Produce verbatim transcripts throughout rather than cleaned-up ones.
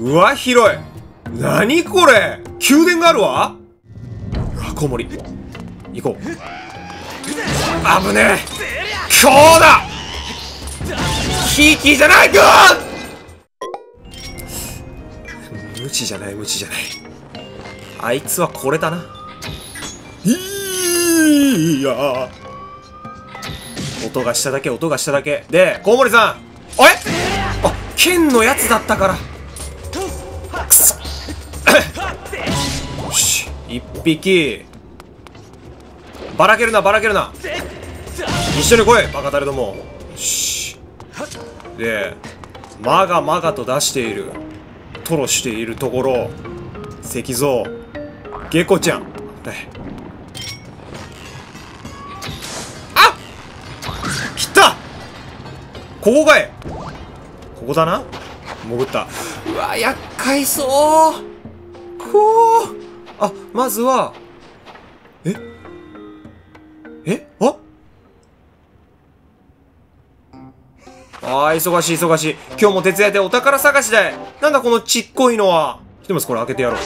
うわ、広い。なにこれ、宮殿があるわ。箱盛り。行こう。危ねえ。強だ。キーキーじゃない。グー。無知じゃない、無知じゃない。あいつはこれだな。いや。音がしただけ、音がしただけ。で、コウモリさん。あれ？あ、剣のやつだったから。くそ。よし、一匹。ばらけるな、ばらけるな。一緒に来い、バカタレども。よし。で、まがまがと出している、吐露しているところ、石像、ゲコちゃん。あっ！来た！ここかい！ここだな？潜った。うわ、厄介そう。こう。あ、まずは、ええ、ああー、忙しい忙しい。今日も徹夜でお宝探しだい。なんだこのちっこいのは。ひとまずこれ開けてやろ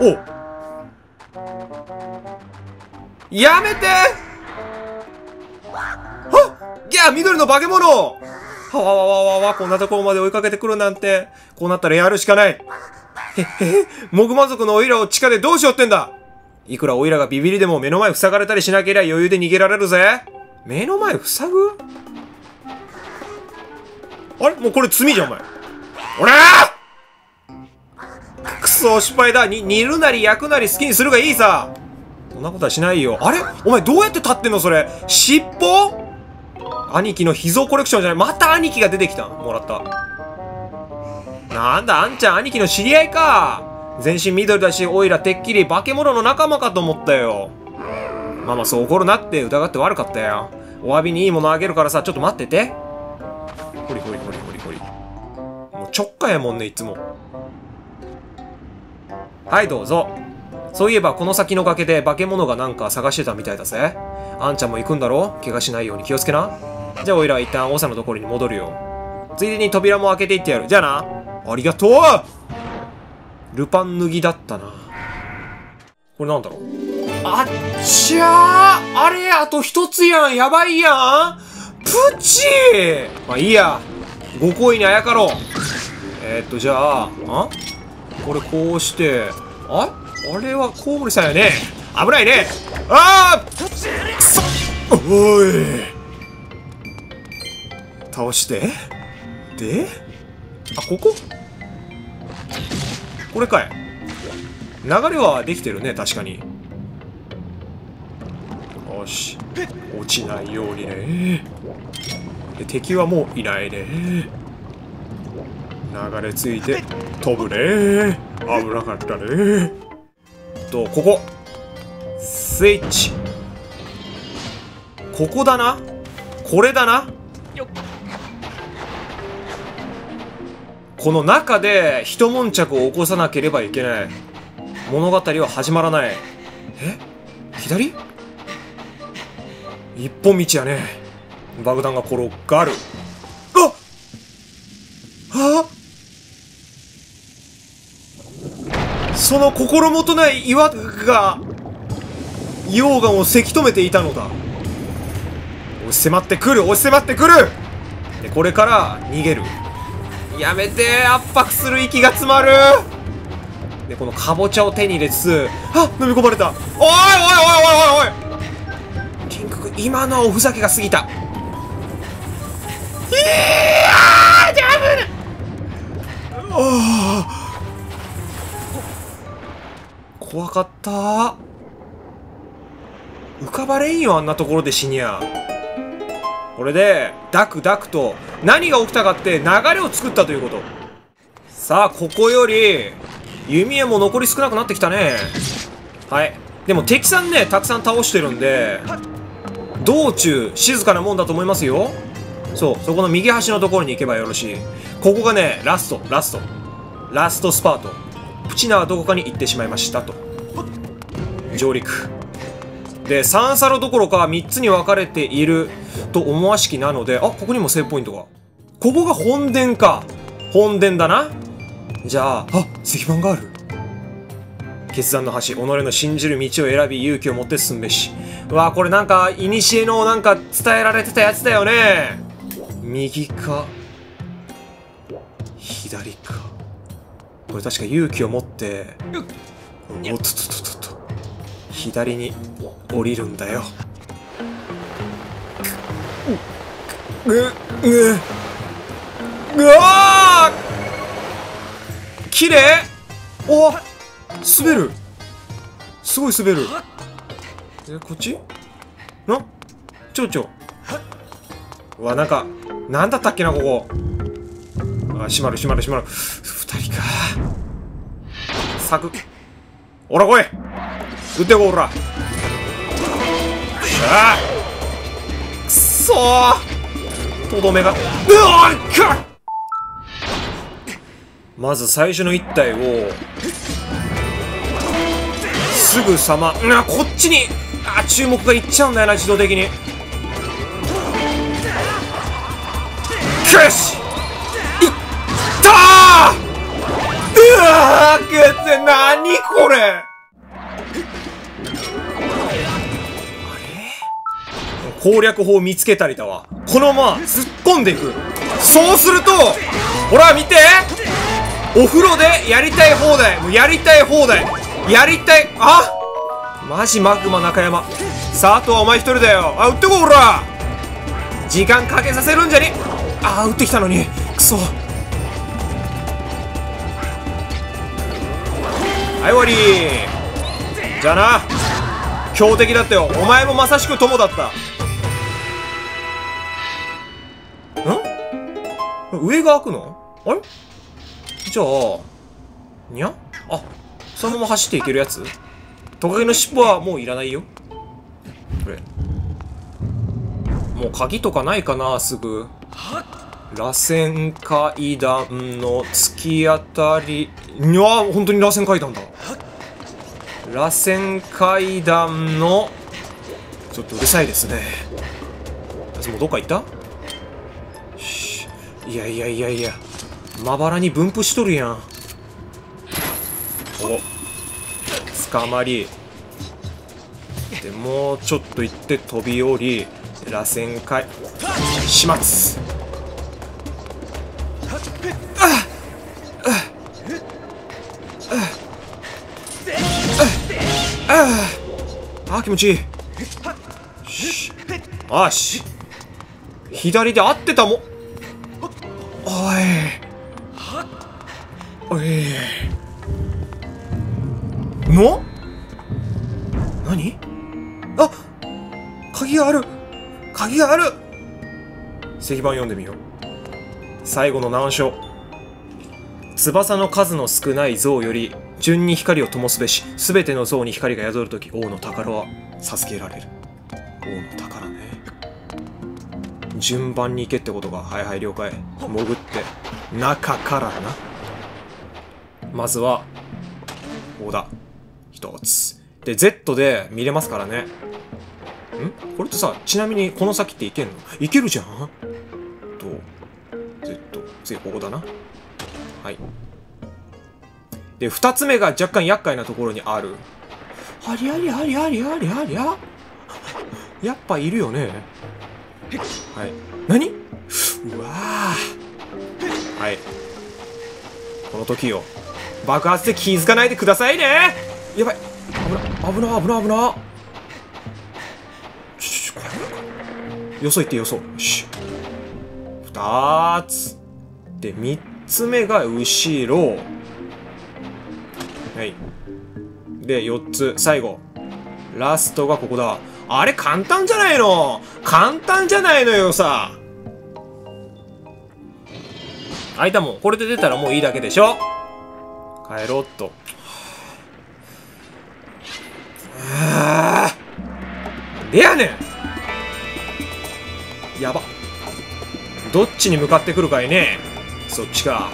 う。おう、やめて。あっ、いや、緑の化け物。はわわわわわ、こんなところまで追いかけてくるなんて。こうなったらやるしかない。へっへっ、モグマ族のオイラを地下でどうしようってんだ。いくらオイラがビビりでも目の前塞がれたりしなければ余裕で逃げられるぜ。目の前塞ぐ？あれ？もうこれ罪じゃん、お前。おらー！くそ、失敗だ。に、煮るなり焼くなり好きにするがいいさ。そんなことはしないよ。あれ？お前どうやって立ってんのそれ。尻尾？兄貴の秘蔵コレクションじゃない。また兄貴が出てきた。もらった。なんだ、あんちゃん、兄貴の知り合いか。全身緑だし、おいらてっきり化け物の仲間かと思ったよ。ママ、そう怒るなって。疑って悪かったよ。お詫びにいいものあげるからさ、ちょっと待ってて。ほりほりほりほりほり。もうちょっかいやもんね、いつも。はい、どうぞ。そういえば、この先の崖で化け物がなんか探してたみたいだぜ。あんちゃんも行くんだろ？怪我しないように気をつけな。じゃあ、おいら一旦王さんのところに戻るよ。ついでに扉も開けていってやる。じゃあな。ありがとう！ルパン脱ぎだったな。これなんだろう？あっちゃー、あれ、あと一つやん。やばいやん。プチー。まあいいや。ご好意にあやかろう。えー、っと、じゃあ、あこれこうして、ああれはコウモリさんやね。危ないね。あーくそ、おい。倒して。で、あ、こここれかい。流れはできてるね、確かに。よし、落ちないようにね。で、敵はもういないね。流れ着いて飛ぶね。危なかったね。と、ここスイッチ、ここだな。これだな。この中で一悶着を起こさなければいけない。物語は始まらない。え、左一本道やね。爆弾が転がる。あっ、はあ、その心もとない岩が溶岩をせき止めていたのだ。押し迫ってくる、押し迫ってくる。で、これから逃げる。やめて、圧迫する。息が詰まる。で、このかぼちゃを手に入れつつ、あっ、飲み込まれた。おいおいおいおいおいおい、今のおふざけが過ぎた。いやー、ジャブル。あー、怖かった。浮かばれんよ、あんなところで死にゃ。これでダクダクと何が起きたかって流れを作ったということ。さあ、ここより弓矢も残り少なくなってきたね。はい、でも敵さんね、たくさん倒してるんで、道中静かなもんだと思いますよ。そう、そこの右端のところに行けばよろしい。ここがね、ラストラストラストスパート。プチナはどこかに行ってしまいましたと。上陸で、さんサロどころかみっつに分かれていると思わしきなので、あ、ここにもセーブポイントが。ここが本殿か。本殿だな。じゃあ、あ、石板がある。決断の橋、己の信じる道を選び、勇気を持って進むべし。うわ、これなんか、いにしえのなんか伝えられてたやつだよね。右か、左か。これ確か勇気を持って、おっとっとっとっと、左に降りるんだよ。う、う、う、うわー！綺麗！おー！滑る！すごい滑る！え、こっち？な？ちょうちょう。うわ、なんか、なんだったっけな、ここ。あ、閉まる閉まる閉まる。二人か。サクッ。おら来い！撃てこ、おら！よっしゃー！くそー！とどめが。うわー！かっ！まず最初のいち体をすぐさま、あ、こっちに、あ、注目がいっちゃうんだよな、自動的に。よし、いったー！うわー、くって、なにこれ、あれ攻略法見つけたりだわ。このまま突っ込んでいく。そうするとほら見て、お風呂でやりたい放題、もうやりたい放題、やりたい、あ、マジマグマ中山。さあ、あとはお前一人だよ。あ、撃ってこ、ほら、時間かけさせるんじゃね。ああ、撃ってきたのに、クソ。はい、終わり。じゃあな、強敵だったよ。お前もまさしく友だった。ん、上が開くの？あれ、じゃあ、にゃ？あ、そのまま走っていけるやつ？トカゲの尻尾はもういらないよ。これ。もう鍵とかないかな、すぐ。螺旋階段の突き当たり。にゃあ、本当に螺旋階段だ。螺旋階段の、ちょっとうるさいですね。もうどっか行った？し、いやいやいやいや。まばらに分布しとるやん。お、捕まりで、もうちょっと行って飛び降り、螺旋階始末。ああああああ、気持ちいい。あし、左で合ってたもん。おいの？何？あ、鍵がある、鍵がある。石板読んでみよう。最後の難所。翼の数の少ない像より順に光を灯すべし、すべての像に光が宿るとき、王の宝は授けられる。王の宝ね。順番に行けってことか。はいはい、了解。潜って中からな。まずは、ここだ。一つ。で、ゼット で見れますからね。ん？これってさ、ちなみにこの先っていけんの？いけるじゃん？と、ゼット。次、ここだな。はい。で、二つ目が若干厄介なところにある。ありゃりゃありゃありゃありゃありゃ。やっぱいるよね。はい。何？うわぁ。はい。この時よ。爆発で気づかないでくださいね。やばい、危な危な危な危な。よそ行ってよそ。二つで、三つ目が後ろ。はい。で、四つ、最後ラストがここだ。あれ簡単じゃないの、簡単じゃないのよさ。あいたもん。これで出たらもういいだけでしょ。帰ろうっと。ああ、でやねん。やば、どっちに向かってくるかいね。そっちか。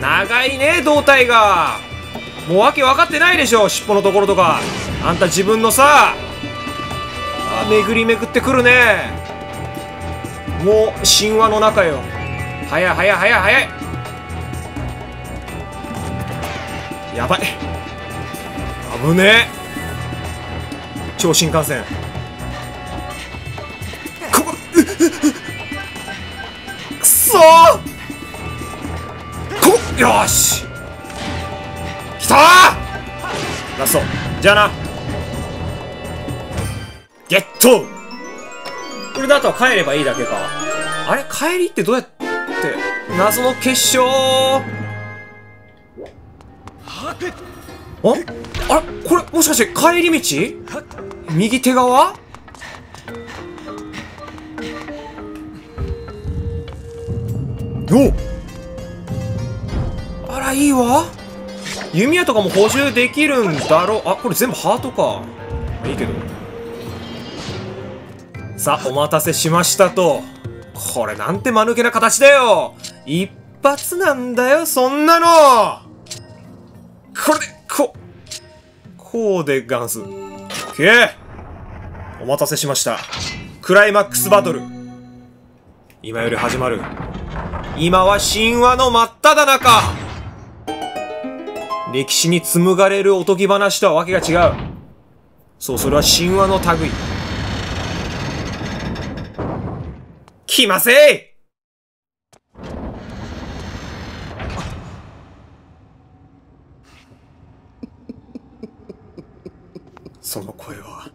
長いね、胴体が。もうわけ分かってないでしょ、尻尾のところとか。あんた自分のさ、あ、巡りめくってくるね。もう神話の中よ。早い早い早い早い。やばい、危ねえ。超新幹線ここくそー、ここよしきたー。ラストじゃあな。ゲット。これだと帰ればいいだけか。あれ帰りってどうやって謎の結晶。はてああれこれもしかして帰り道右手側。おあらいいわ。弓矢とかも補充できるんだろう。あこれ全部ハートか。いいけど。さあお待たせしましたと。これなんて間抜けな形だよ。一発なんだよそんなの。これでここうでガンス。オッケーお待たせしました。クライマックスバトル今より始まる。今は神話の真っただ中。歴史に紡がれるおとぎ話とはわけが違う。そうそれは神話の類。来ません。その声は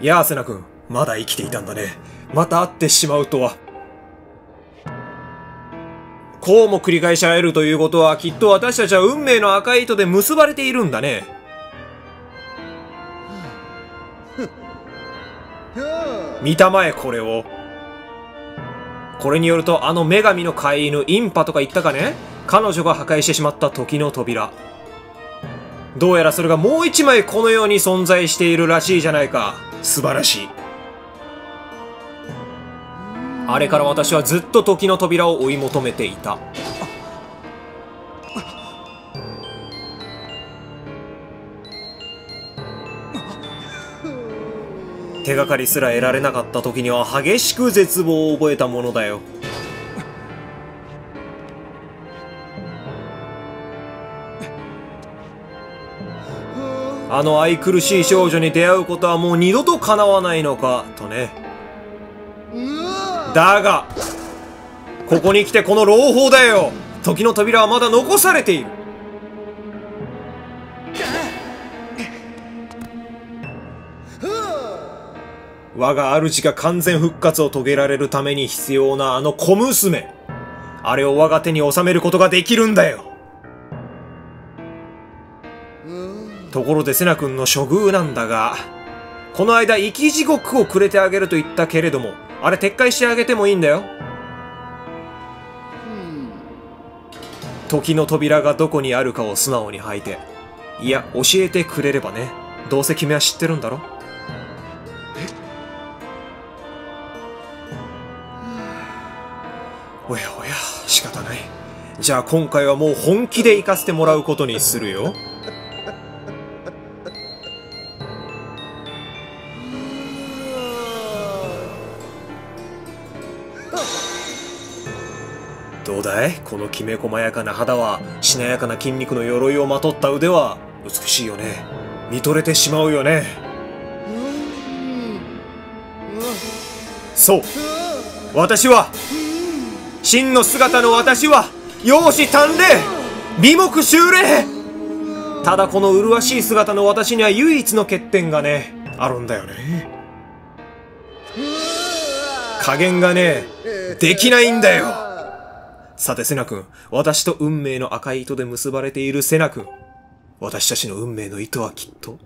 やあセナ君まだ生きていたんだね。また会ってしまうとは。こうも繰り返し会えるということはきっと私たちは運命の赤い糸で結ばれているんだね。見たまえこれを。これによるとあの女神の飼い犬インパとか言ったかね、彼女が破壊してしまった時の扉、どうやらそれがもう一枚このように存在しているらしいじゃないか。素晴らしい。あれから私はずっと時の扉を追い求めていた。手がかりすら得られなかった時には激しく絶望を覚えたものだよ。あの愛くるしい少女に出会うことはもう二度と叶わないのかとね。だがここに来てこの朗報だよ。時の扉はまだ残されている。我が主が完全復活を遂げられるために必要なあの小娘。あれを我が手に収めることができるんだよ。ところでセナ君の処遇なんだが、この間生き地獄をくれてあげると言ったけれども、あれ撤回してあげてもいいんだよ。時の扉がどこにあるかを素直に吐いて、いや教えてくれればね。どうせ君は知ってるんだろ。おやおや仕方ない。じゃあ今回はもう本気で行かせてもらうことにするよ。どうだいこのきめ細やかな肌は、しなやかな筋肉の鎧をまとった腕は美しいよね。見とれてしまうよね。そう私は真の姿の私は容姿端麗美目秀麗。ただこの麗しい姿の私には唯一の欠点がねあるんだよね。加減がねできないんだよ。さてセナ君、私と運命の赤い糸で結ばれているセナ君、私たちの運命の糸はきっと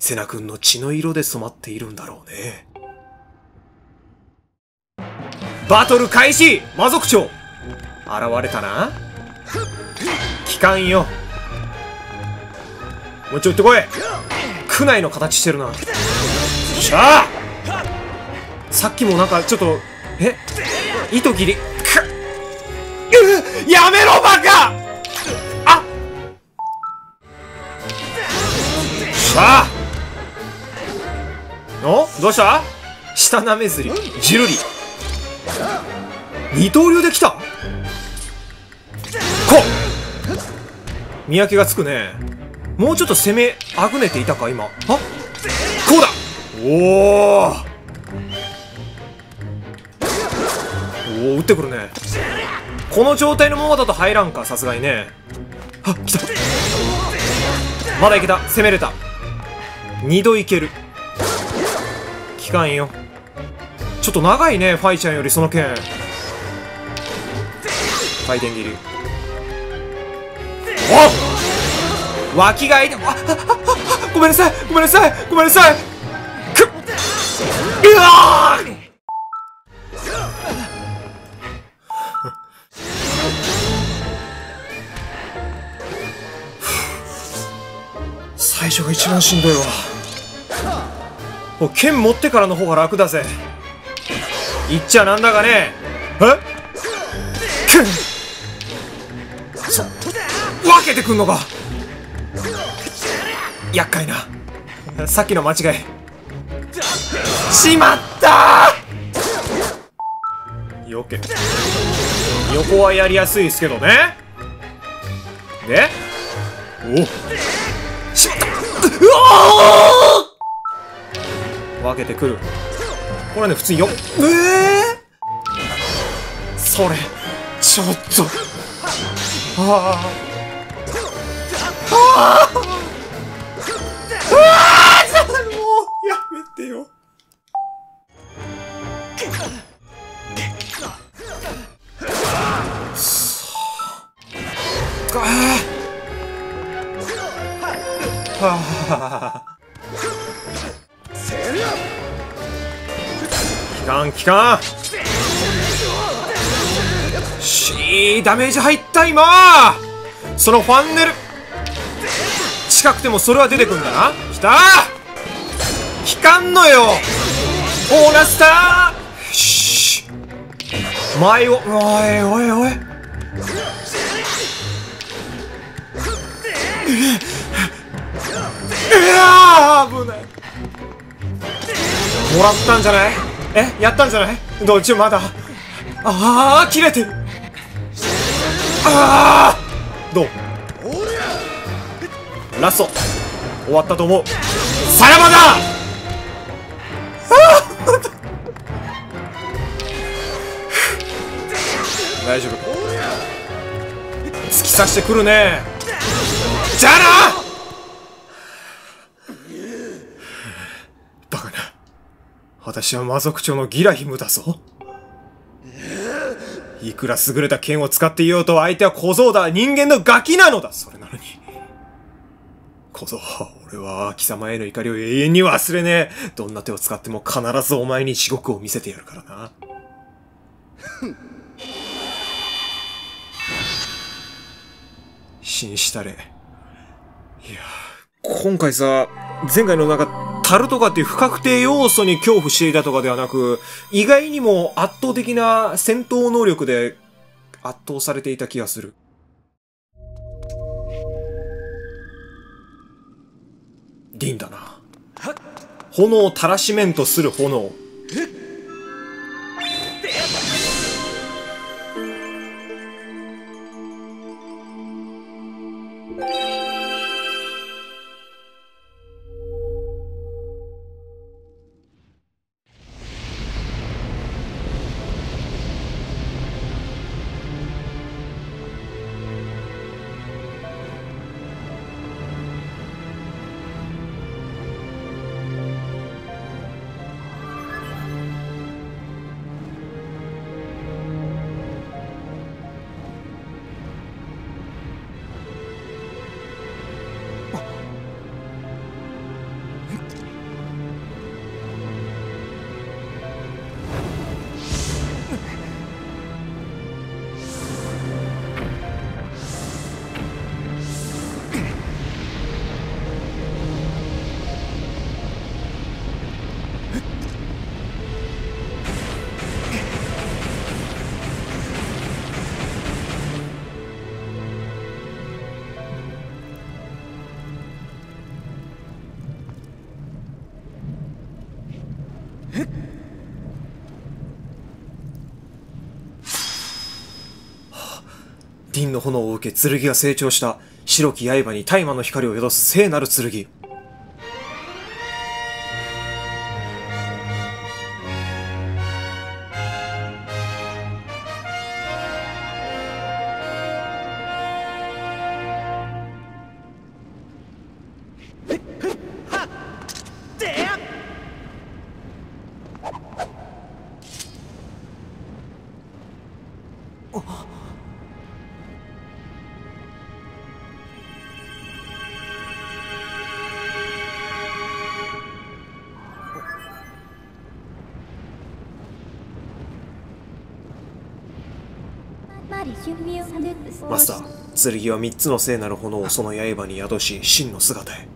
セナ君の血の色で染まっているんだろうね。バトル開始。魔族長現れたな。帰還よ。もうちょい行ってこい。区内の形してるな。よっしゃー。さっきもなんかちょっとえ糸切りくっやめろバカ。あしゃー。お、どうした下なめずりジルリ二刀流できた。こう見分けがつくね。もうちょっと攻めあぐねていたか今。あ、こうだ。おーおー、打ってくるね。この状態のままだと入らんかさすがにね。あ、来た。まだいけた、攻めれた。二度いける。効かんよ。ちょっと長いねファイちゃんよりその剣。回転切り。おっ、脇が開いて、ああああ、ごめんなさいごめんなさいごめんなさい。くっ、うわー、最初が一番しんどいわ。もう剣持ってからの方が楽だぜ。いっちゃなんだかねえ。剣分けてくんのか、厄介な。さっきの間違い。しまったー。よけ横はやりやすいですけどね。で、おしまった。うわ、分けてくる。これね、普通によ、えー、それちょっと、あああああ、もうやめてよ。ああ、きかんきかんし、ダメージ入った今。そのファンネル近くてもそれは出てくんだな。きた、きかんのよオーラスター。しー、前を、おいおいおい、危ない。もらったんじゃない？え、やったんじゃない？どっちもまだ。ああ、切れてる。ああ、どう？ラスト終わったと思う。さらばだ。大丈夫。突き刺してくるね。じゃあな。私は魔族長のギラヒムだぞ。いくら優れた剣を使っていようと相手は小僧だ、人間のガキなのだ。それなのに小僧、俺は貴様への怒りを永遠に忘れねえ。どんな手を使っても必ずお前に地獄を見せてやるからな。紳士たれ。いや、今回さ、前回のなんかタルとかっていう不確定要素に恐怖していたとかではなく、意外にも圧倒的な戦闘能力で圧倒されていた気がする。リンだな。炎をたらしめんとする炎。凛の炎を受け剣が成長した。白き刃に大麻の光を宿す聖なる剣。マスター、剣は三つの聖なる炎をその刃に宿し、真の姿へ、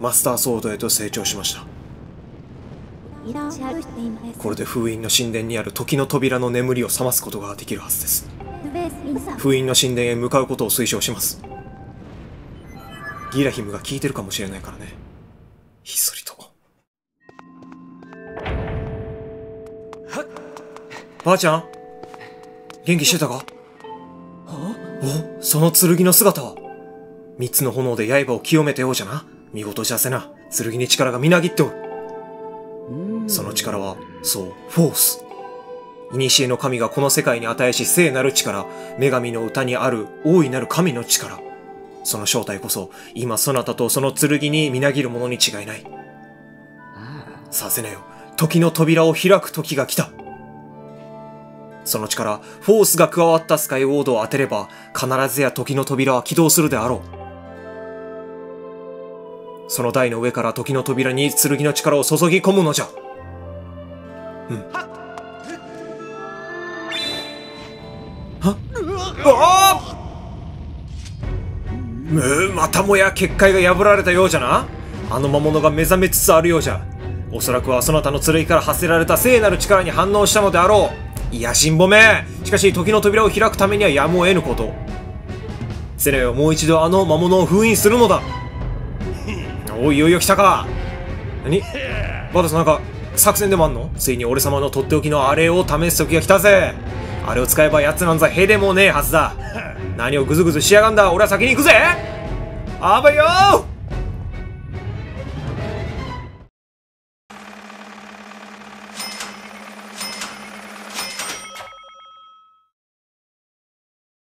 マスターソードへと成長しました。これで封印の神殿にある時の扉の眠りを覚ますことができるはずです。封印の神殿へ向かうことを推奨します。ギラヒムが聞いてるかもしれないからね。ひっそりと。ばあちゃん、元気してたか？お、その剣の姿は。三つの炎で刃を清めておうじゃな。見事じゃせな。剣に力がみなぎっておる。その力は、そう、フォース。古の神がこの世界に与えし聖なる力、女神の歌にある大いなる神の力。その正体こそ、今そなたとその剣にみなぎるものに違いない。させなよ。時の扉を開く時が来た。その力、フォースが加わったスカイウォードを当てれば、必ずや時の扉は起動するであろう。その台の上から時の扉に剣の力を注ぎ込むのじゃ。うん。はああ、またもや結界が破られたようじゃな。あの魔物が目覚めつつあるようじゃ。おそらくはそなたの剣から発せられた聖なる力に反応したのであろう。いや、しんぼめ。しかし、時の扉を開くためにはやむを得ぬこと。セレはもう一度あの魔物を封印するのだ。おい、いよいよ来たか。何バトス、なんか、作戦でもあんの？ついに俺様のとっておきのあれを試す時が来たぜ。あれを使えば奴なんざへでもねえはずだ。何をグズグズしやがんだ。俺は先に行くぜ。あばよー。